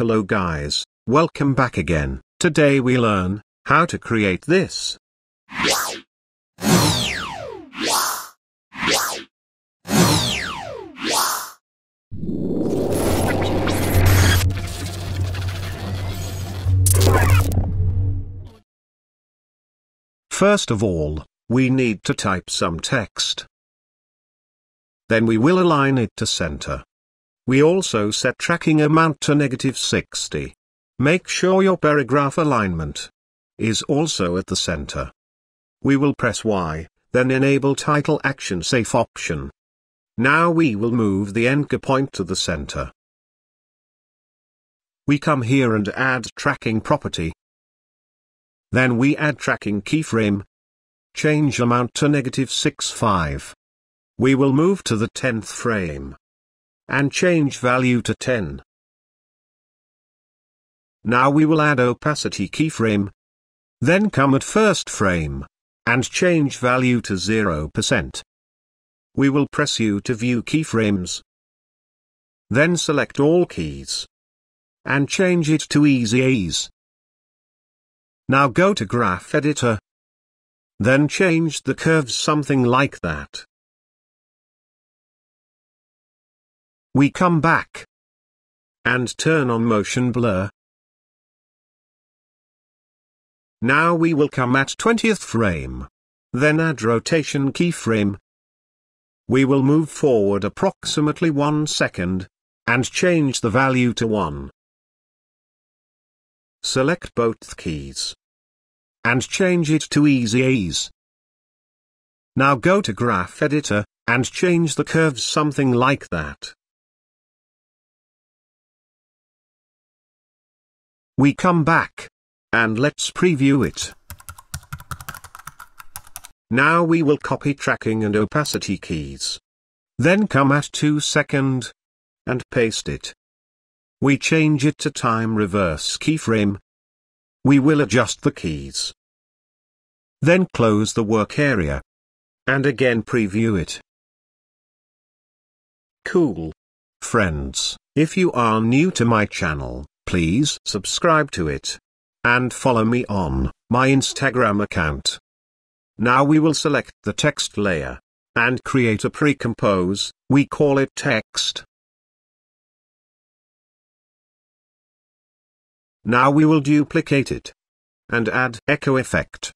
Hello guys, welcome back again. Today we learn how to create this. First of all, we need to type some text. Then we will align it to center. We also set tracking amount to -60. Make sure your paragraph alignment is also at the center. We will press Y, then enable title action safe option. Now we will move the anchor point to the center. We come here and add tracking property. Then we add tracking keyframe. Change amount to -65. We will move to the 10th frame and change value to 10. Now we will add opacity keyframe. Then come at first frame and change value to 0%. We will press U to view keyframes. Then select all keys and change it to easy ease. Now go to graph editor. Then change the curves something like that. We come back and turn on motion blur. Now we will come at 20th frame. Then add rotation keyframe. We will move forward approximately 1 second and change the value to 1. Select both keys and change it to easy ease. Now go to graph editor and change the curves something like that. We come back, and let's preview it. Now we will copy tracking and opacity keys. Then come at 2 second, and paste it. We change it to time reverse keyframe. We will adjust the keys. Then close the work area. And again preview it. Cool. Friends, if you are new to my channel, please subscribe to it and follow me on my Instagram account. Now we will select the text layer and create a pre-compose. We call it text. Now we will duplicate it and add echo effect.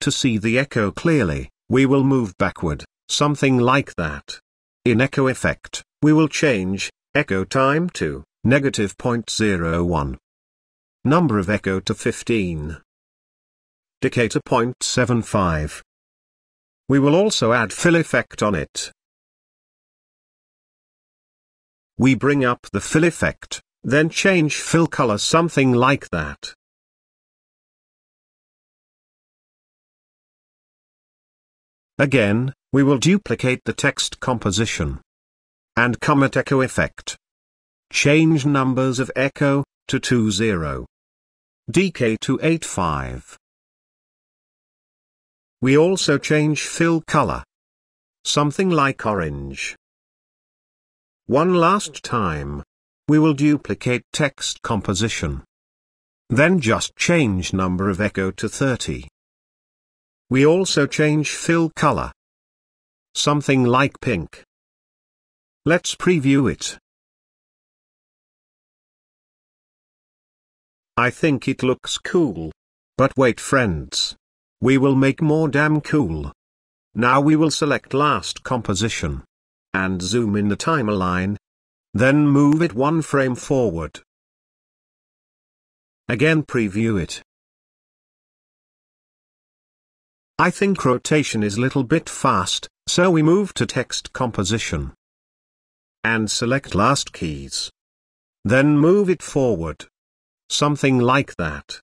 To see the echo clearly, we will move backward, something like that. In echo effect, we will change echo time to -0.01. Number of echo to 15. Decay to 0.75. We will also add fill effect on it. We bring up the fill effect, then change fill color something like that. Again, we will duplicate the text composition and come at echo effect. Change numbers of echo to 20. Decay to 85. We also change fill color. Something like orange. One last time. We will duplicate text composition. Then just change number of echo to 30. We also change fill color. Something like pink. Let's preview it. I think it looks cool. But wait friends. We will make more damn cool. Now we will select last composition. And zoom in the timeline. Then move it 1 frame forward. Again preview it. I think rotation is little bit fast, so we move to text composition. And select last keys. Then move it forward. Something like that.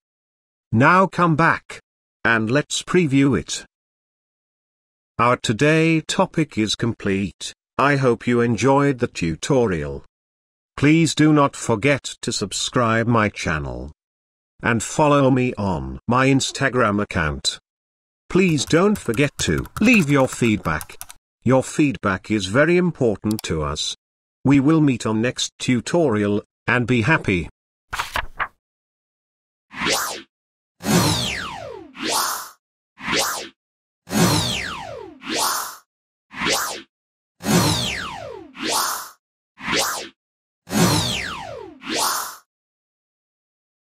Now come back, and let's preview it. Our today topic is complete. I hope you enjoyed the tutorial. Please do not forget to subscribe my channel and follow me on my Instagram account. Please don't forget to leave your feedback. Your feedback is very important to us. We will meet on next tutorial, and be happy.